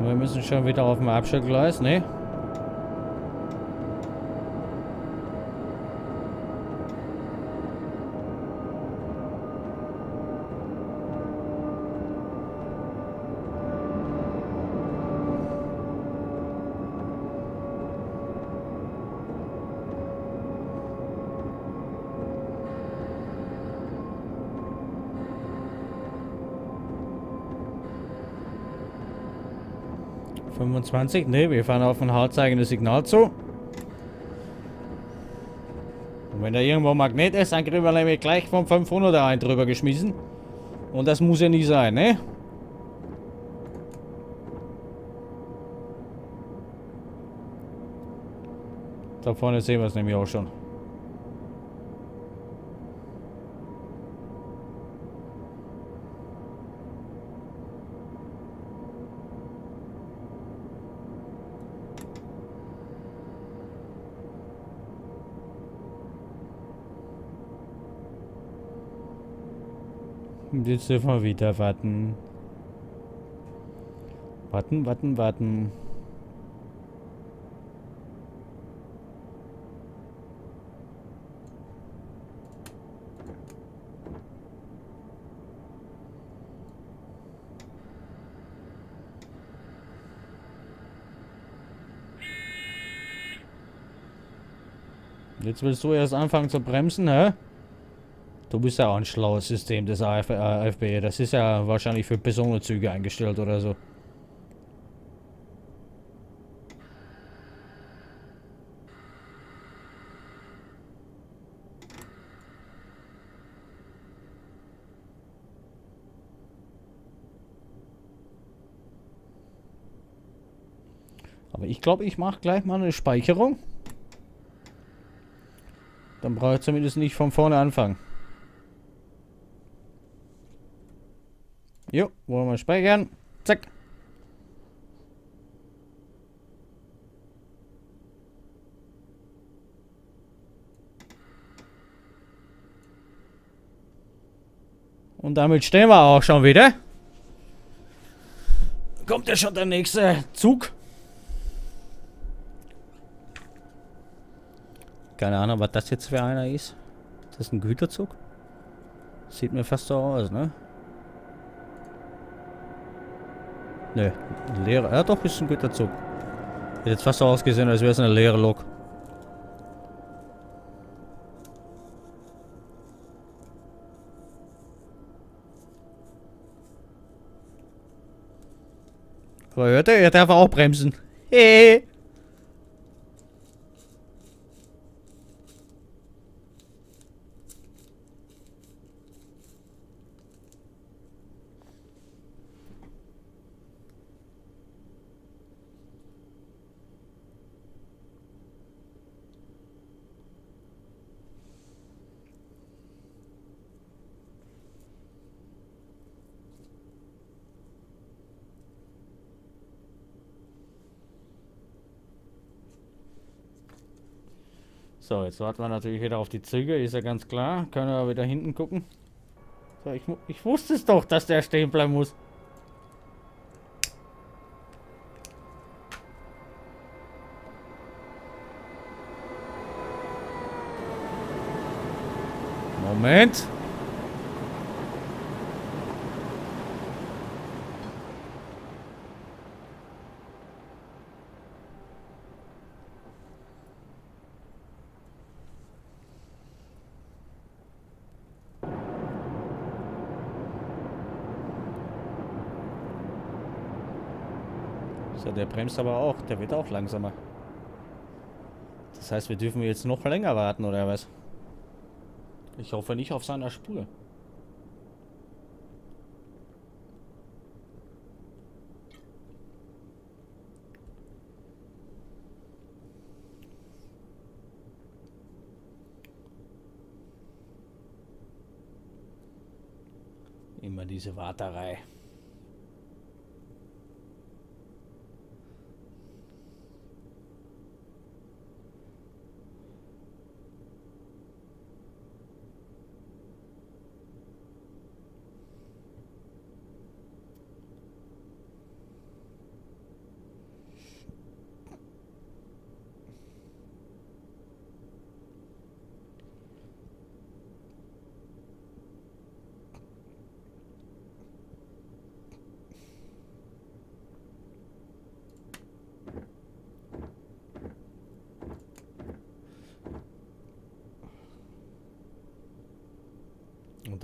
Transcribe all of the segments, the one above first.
Wir müssen schon wieder auf dem Abstellgleis, ne? Ne, wir fahren auf ein hartzeigendes Signal zu. Und wenn da irgendwo ein Magnet ist, dann kriegen wir nämlich gleich vom 500er einen drüber geschmissen. Und das muss ja nicht sein, ne? Da vorne sehen wir es nämlich auch schon. Jetzt dürfen wir wieder warten. Warten. Jetzt willst du erst anfangen zu bremsen, hä? Du bist ja auch ein schlaues System des AFB. Das ist ja wahrscheinlich für Personenzüge eingestellt oder so. Aber ich glaube, ich mache gleich mal eine Speicherung. Dann brauche ich zumindest nicht von vorne anfangen. Jo, wollen wir speichern. Zack. Und damit stehen wir auch schon wieder. Kommt ja schon der nächste Zug. Keine Ahnung, was das jetzt für einer ist. Ist das ein Güterzug? Sieht mir fast so aus, ne? Nö, ne, leere. Ja, doch, ist ein guter Zug. Hätte jetzt fast so ausgesehen, als wäre es eine leere Lok. Aber hört ihr? Er darf auch bremsen. Hey. So, jetzt warten wir natürlich wieder auf die Züge, ist ja ganz klar. Können wir wieder hinten gucken. So, ich wusste es doch, dass der stehen bleiben muss. Moment. Der bremst aber auch, der wird auch langsamer. Das heißt, wir dürfen jetzt noch länger warten, oder was? Ich hoffe nicht auf seiner Spur. Immer diese Warterei.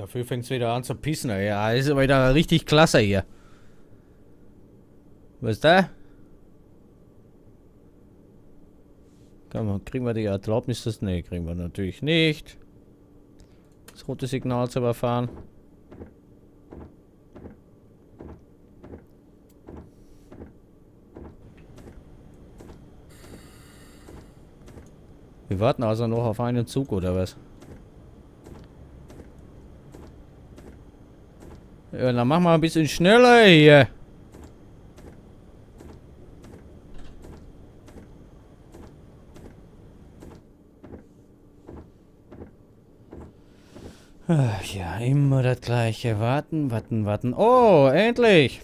Dafür fängt es wieder an zu pissen, ey. Ja, ist wieder richtig klasse hier. Was ist da? Komm, kriegen wir die Erlaubnis? Das? Ne, kriegen wir natürlich nicht. Das rote Signal zu überfahren. Wir warten also noch auf einen Zug, oder was? Ja, dann machen wir ein bisschen schneller hier. Ach ja, immer das Gleiche. Warten, warten, warten. Oh, endlich!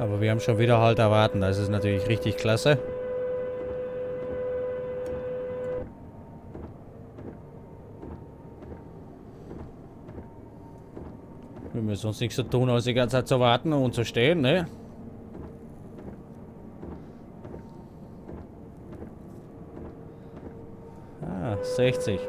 Aber wir haben schon wieder halt erwarten. Das ist natürlich richtig klasse. Wir müssen uns nichts zu tun, als die ganze Zeit zu warten und zu stehen, ne? Ah, 60.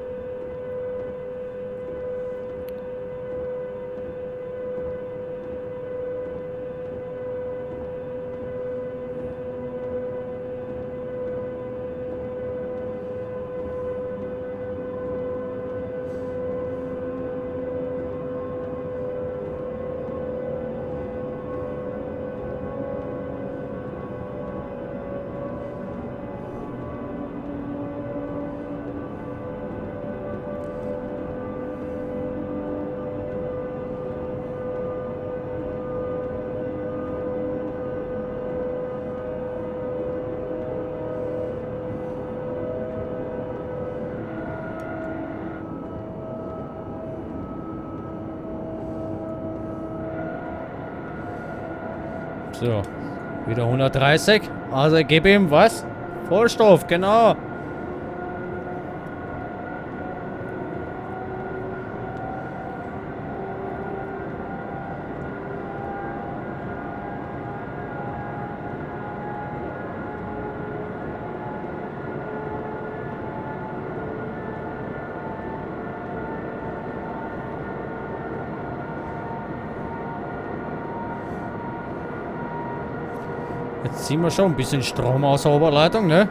So, wieder 130. Also gib ihm was? Vollstoff, genau. Jetzt ziehen wir schon ein bisschen Strom aus der Oberleitung, ne?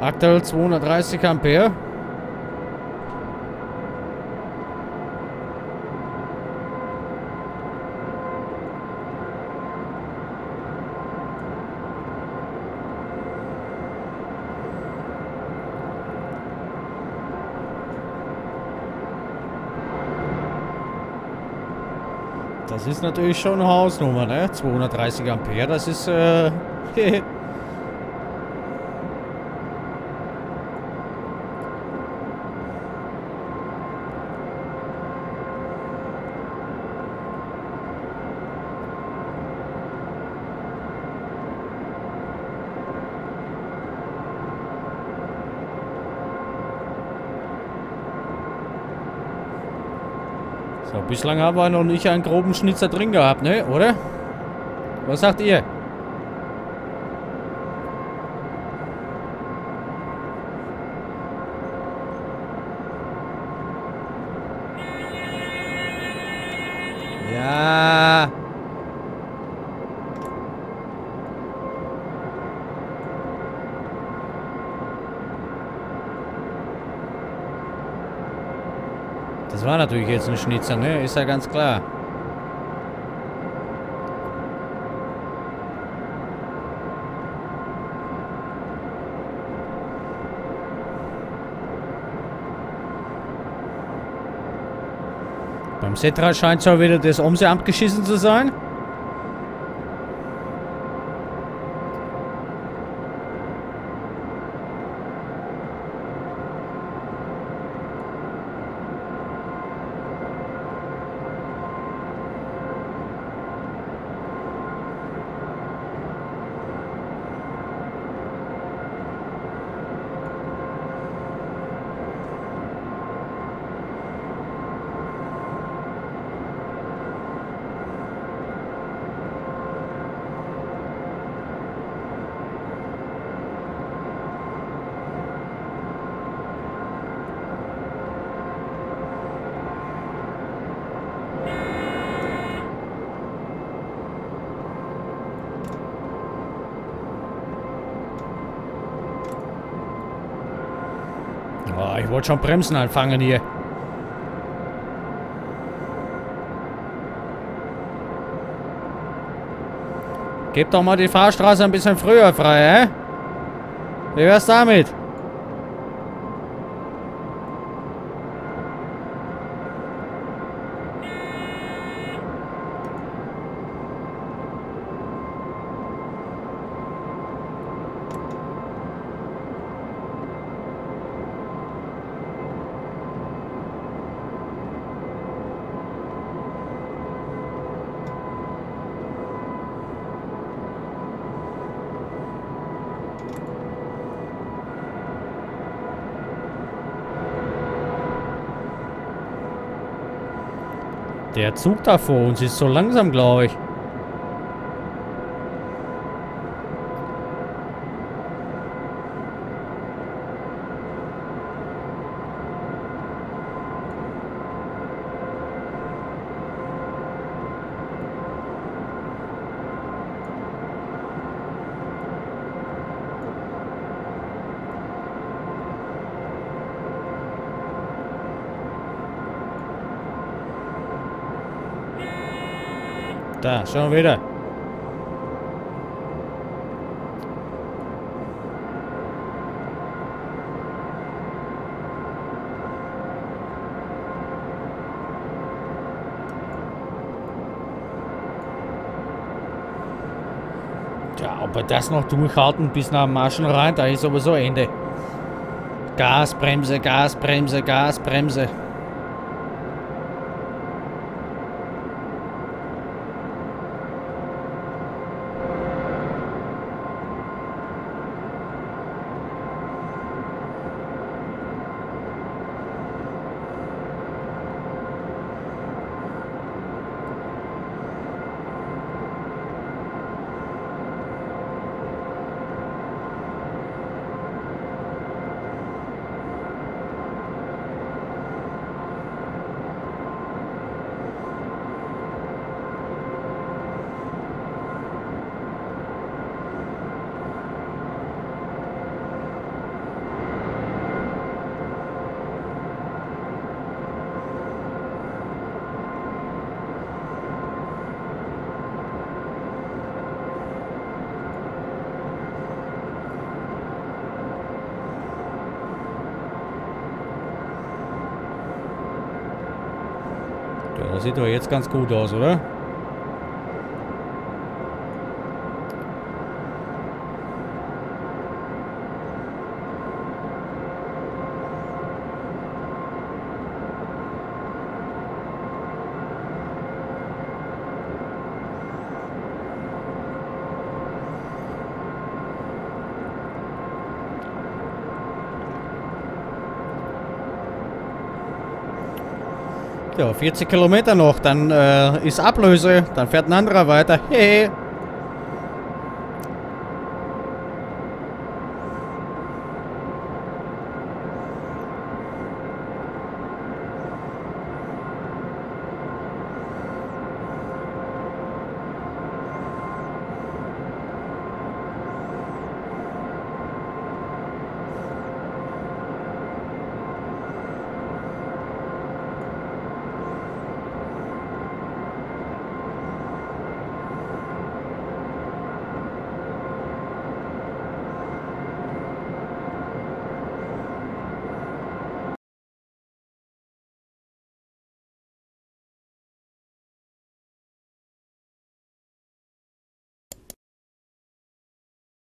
Aktuell 230 Ampere. Das ist natürlich schon eine Hausnummer, ne? 230 Ampere, das ist, So, bislang haben wir noch nicht einen groben Schnitzer drin gehabt, ne? Oder? Was sagt ihr? Ja. Das war natürlich jetzt ein Schnitzer, ne? Ist ja ganz klar. Beim Setra scheint zwar wieder das Omseamt geschissen zu sein. Ah, ich wollte schon Bremsen anfangen hier. Gebt doch mal die Fahrstraße ein bisschen früher frei, hä? Wie wär's damit? Der Zug da vor uns ist so langsam, glaube ich. Da, schon wieder. Tja, ob wir das noch durchhalten bis nach Marschen rein, da ist aber so Ende. Gasbremse, Gasbremse, Gasbremse. Das sieht doch jetzt ganz gut aus, oder? Ja, 40 Kilometer noch, dann ist Ablöse, dann fährt ein anderer weiter. Hehe.